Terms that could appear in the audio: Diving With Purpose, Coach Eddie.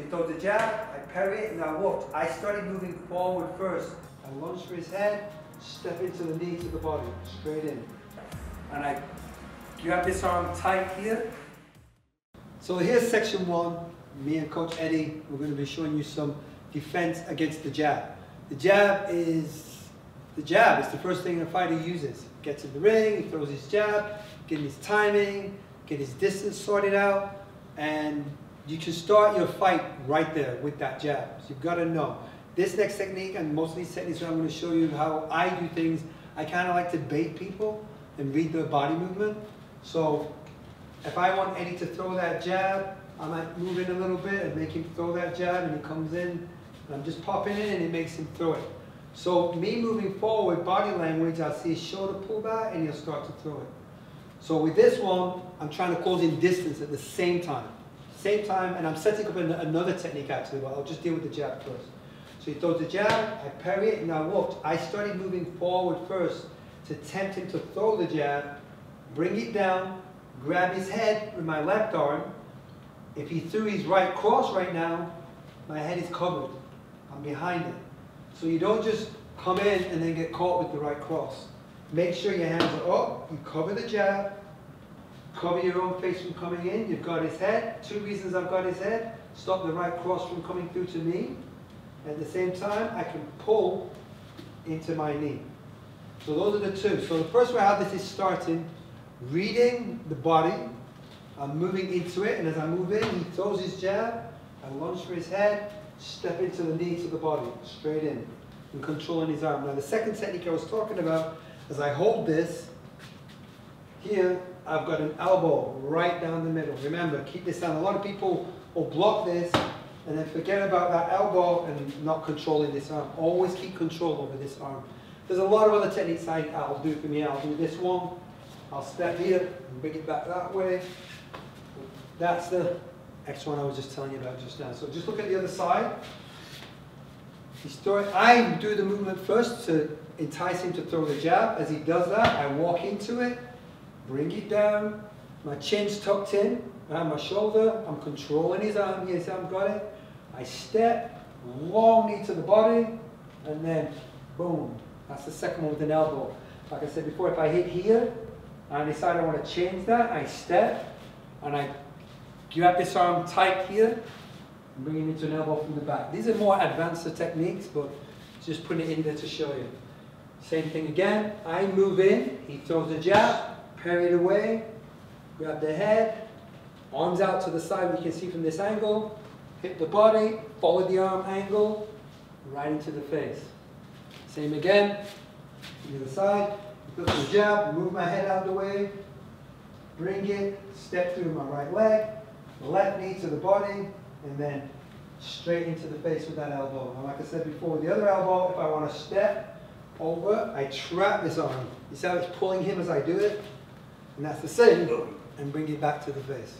So he throws the jab, I parry it, and I walked. I started moving forward first. I lunge for his head, step into the knee to the body, straight in. And I grab this arm tight here. So here's section one. Me and Coach Eddie, we're going to be showing you some defense against the jab. The jab is the first thing a fighter uses. Gets in the ring, he throws his jab, getting his timing, get his distance sorted out, and you can start your fight right there with that jab. So you've got to know. This next technique, and most of these techniques I'm going to show you how I do things, I kind of like to bait people and read their body movement. So if I want Eddie to throw that jab, I might move in a little bit and make him throw that jab, and he comes in, and I'm just popping in, and it makes him throw it. So me moving forward, body language, I'll see his shoulder pull back, and he'll start to throw it. So with this one, I'm trying to close in distance at the same time, and I'm setting up another technique actually, but I'll just deal with the jab first. So he throws the jab, I parry it, and I walked. I started moving forward first to tempt him to throw the jab, bring it down, grab his head with my left arm. If he threw his right cross right now, my head is covered. I'm behind it. So you don't just come in and then get caught with the right cross. Make sure your hands are up, you cover the jab, cover your own face from coming in, you've got his head. Two reasons I've got his head: stop the right cross from coming through to me. At the same time, I can pull into my knee. So those are the two. So the first way how this is starting, reading the body, I'm moving into it, and as I move in, he throws his jab, I lunge for his head, step into the knee to the body, straight in, and controlling his arm. Now the second technique I was talking about, as I hold this, here, I've got an elbow right down the middle. Remember, keep this down. A lot of people will block this and then forget about that elbow and not controlling this arm. Always keep control over this arm. There's a lot of other techniques I'll do for me. I'll do this one. I'll step here and bring it back that way. That's the next one I was just telling you about just now. So just look at the other side. I do the movement first to entice him to throw the jab. As he does that, I walk into it, bring it down, my chin's tucked in around my shoulder, I'm controlling his arm, his arm got it. I step, long knee to the body, and then boom. That's the second one with an elbow. Like I said before, if I hit here, and I decide I want to change that, I step, and I grab this arm tight here, bringing it to an elbow from the back. These are more advanced techniques, but just putting it in there to show you. Same thing again, I move in, he throws the jab, parry it away, grab the head, arms out to the side, we can see from this angle, hit the body, follow the arm angle, right into the face. Same again, the other side, he throws the jab, move my head out of the way, bring it, step through my right leg, left knee to the body, and then straight into the face with that elbow. And like I said before, with the other elbow, if I want to step over, I trap this arm. You see how it's pulling him as I do it? And that's the same, and bring it back to the face.